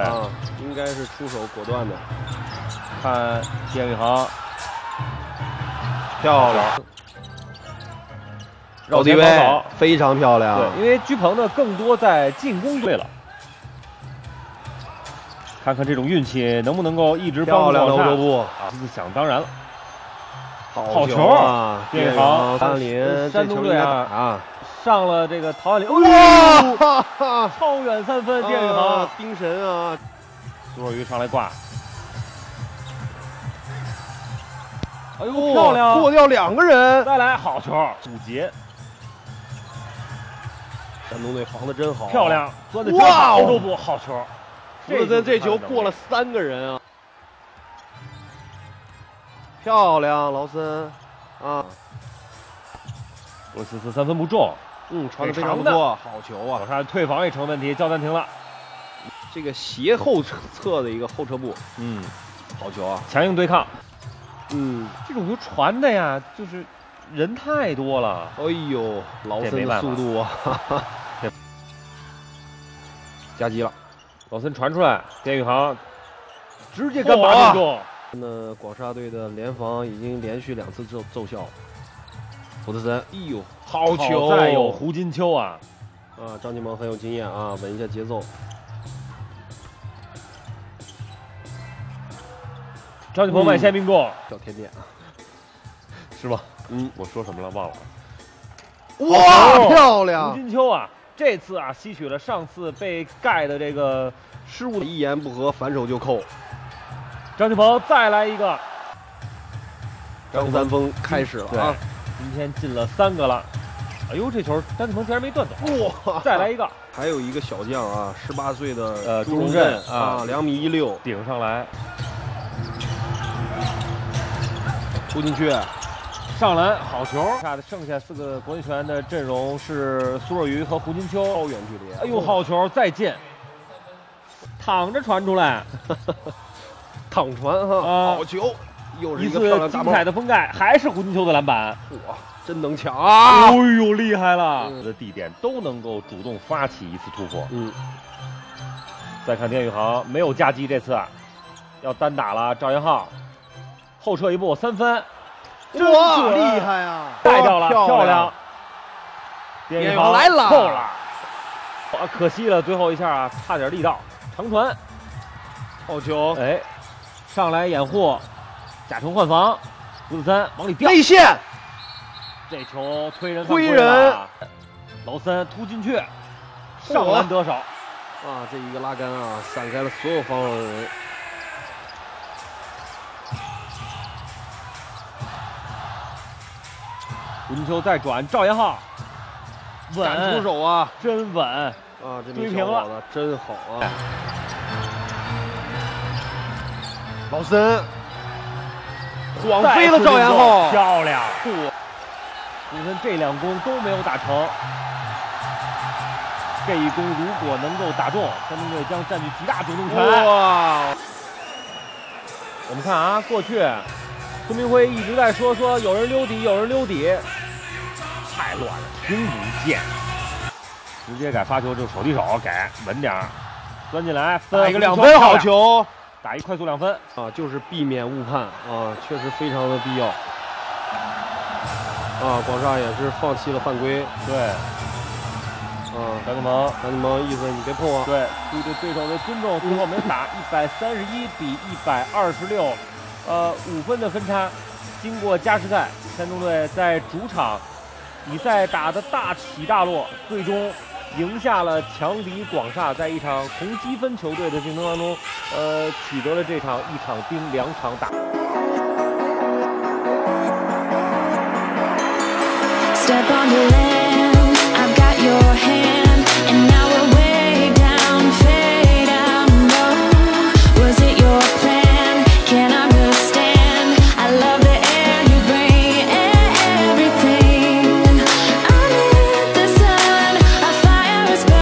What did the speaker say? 啊，应该是出手果断的。看叶宇航，漂亮，绕低位，非常漂亮。对，因为鞠鹏呢更多在进攻队了。看看这种运气能不能够一直帮到上。不想当然了。 好球啊！叶宇航，山东队啊，上了这个陶汉林，哇，超远三分，叶宇航，冰神啊！苏若愚上来挂，哎呦，漂亮，过掉两个人，再来好球，堵截。山东队防的真好，漂亮，钻的真好，欧洲步，好球，这球过了三个人啊。 漂亮，劳森，啊，罗西斯三分不中，嗯，传的非常不错，好球啊！我看退防也成问题，叫暂停了。这个斜后侧的一个后撤步，嗯，好球啊！强硬对抗，嗯，这种球传的呀，就是人太多了。哎呦，劳森的速度啊，夹击了，劳森传出来，边宇航直接干拔命中。 那广沙队的联防已经连续两次奏效，福特森，哎呦，好球！再有胡金秋啊，啊，张金萌很有经验啊，稳一下节奏。张金萌外线命中，小甜点啊，是吧？嗯，我说什么了？忘了。哇，漂亮！胡金秋啊，这次啊，吸取了上次被盖的这个失误，一言不合反手就扣。 张继鹏再来一个，张三丰开始了啊！今天进了三个了，哎呦，这球张继鹏竟然没断走！哇，再来一个，还有一个小将啊，18岁的朱荣镇啊，2.16米顶上来，扑进去，上篮好球！剩下4个国际球员的阵容是苏若愚和胡金秋，超远距离，哎呦，好球再进，躺着传出来。躺传哈，好球！又是一次精彩的封盖，还是胡金秋的篮板，哇，真能抢啊！哎呦，厉害了！的地点都能够主动发起一次突破。嗯，再看田宇航，没有夹击，这次要单打了。赵元昊后撤一步，三分，哇，厉害啊！带掉了，漂亮！田宇航来了，扣了，啊，可惜了，最后一下啊，差点力道，长传，好球，哎。 上来掩护，贾成换防，胡子三往里掉，内线，这球推人，劳森突进去，上篮得手，啊，这一个拉杆啊，散开了所有防守的人。胡金秋再转，赵元昊，稳，敢出手啊，真稳，啊，这追平了，真好啊。 老森晃飞了赵元昊，漂亮！你看这2攻都没有打成，这一攻如果能够打中，山东队将占据极大主动权。哇！我们看啊，过去孙明辉一直在说有人溜底，有人溜底，太乱了，听不见。直接改发球，就手递手改稳点儿，钻进来，分一个2分，好球！ 打一快速2分啊，就是避免误判啊，确实非常的必要啊。广厦也是放弃了犯规，对，啊，张继萌，意思你别碰啊，对，对对手的尊重，最后没打，131比126，5分的分差。经过加时赛，山东队在主场比赛打得大起大落，最终。 赢下了强敌广厦，在一场同积分球队的竞争当中，取得了这场1场定2场打。Step on your land, I've got your hand.